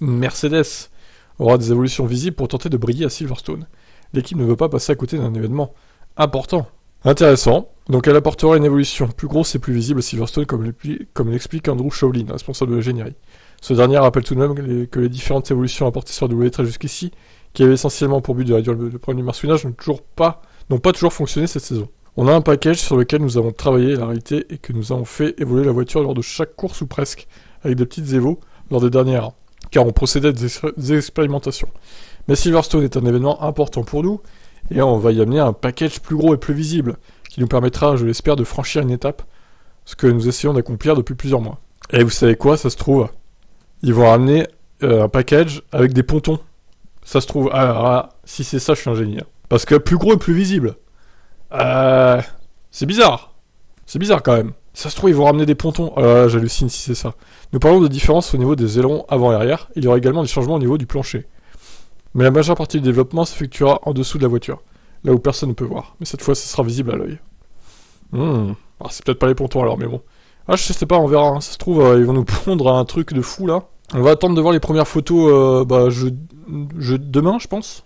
Mercedes aura des évolutions visibles pour tenter de briller à Silverstone. L'équipe ne veut pas passer à côté d'un événement important. Intéressant. Donc elle apportera une évolution plus grosse et plus visible à Silverstone, comme l'explique Andrew Shovlin, responsable de l'ingénierie. Ce dernier rappelle tout de même que les différentes évolutions apportées sur W13 jusqu'ici, qui avaient essentiellement pour but de réduire le problème du marsouinage, n'ont pas toujours fonctionné cette saison. On a un package sur lequel nous avons travaillé la réalité et que nous avons fait évoluer la voiture lors de chaque course ou presque, avec des petites évos lors des dernières, car on procédait à des expérimentations. Mais Silverstone est un événement important pour nous, et on va y amener un package plus gros et plus visible, qui nous permettra, je l'espère, de franchir une étape, ce que nous essayons d'accomplir depuis plusieurs mois. Et vous savez quoi, ça se trouve, ils vont amener un package avec des pontons. Ça se trouve, si c'est ça, je suis ingénieur. Parce que plus gros et plus visible. C'est bizarre. C'est bizarre quand même. Ça se trouve, ils vont ramener des pontons. J'hallucine si c'est ça. Nous parlons de différences au niveau des ailerons avant et arrière. Il y aura également des changements au niveau du plancher. Mais la majeure partie du développement s'effectuera en dessous de la voiture, là où personne ne peut voir. Mais cette fois, ça sera visible à l'œil. Ah, c'est peut-être pas les pontons alors, mais bon. Ah, je sais pas, on verra. Hein. Ça se trouve, ils vont nous pondre à un truc de fou, là. On va attendre de voir les premières photos demain, je pense.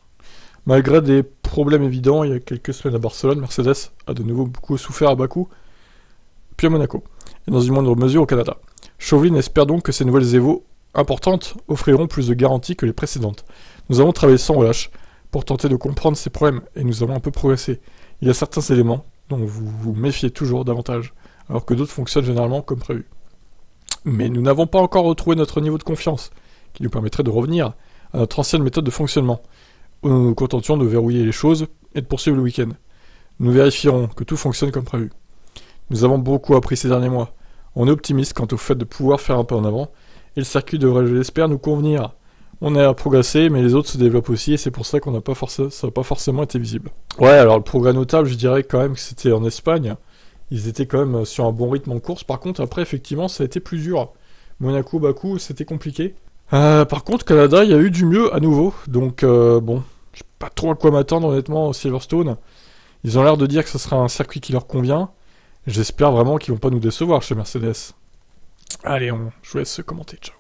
Malgré des problèmes évidents, il y a quelques semaines à Barcelone, Mercedes a de nouveau beaucoup souffert à Baku, puis à Monaco, et dans une moindre mesure au Canada. Shovlin espère donc que ces nouvelles évos importantes offriront plus de garanties que les précédentes. Nous avons travaillé sans relâche pour tenter de comprendre ces problèmes, et nous avons un peu progressé. Il y a certains éléments dont vous vous méfiez toujours davantage, alors que d'autres fonctionnent généralement comme prévu. Mais nous n'avons pas encore retrouvé notre niveau de confiance, qui nous permettrait de revenir à notre ancienne méthode de fonctionnement, où nous nous contentions de verrouiller les choses et de poursuivre le week-end. Nous vérifierons que tout fonctionne comme prévu. Nous avons beaucoup appris ces derniers mois. On est optimiste quant au fait de pouvoir faire un pas en avant, et le circuit devrait, je l'espère, nous convenir. On a progressé, mais les autres se développent aussi, et c'est pour ça qu'on n'a pas ça n'a pas forcément été visible. Ouais, alors le progrès notable, je dirais quand même que c'était en Espagne. Ils étaient quand même sur un bon rythme en course. Par contre, après, effectivement, ça a été plus dur. Monaco, Baku, c'était compliqué. Par contre, Canada, il y a eu du mieux à nouveau. Donc, bon, je sais pas trop à quoi m'attendre, honnêtement, au Silverstone. Ils ont l'air de dire que ce sera un circuit qui leur convient. J'espère vraiment qu'ils vont pas nous décevoir chez Mercedes. Allez, je vous laisse commenter. Ciao.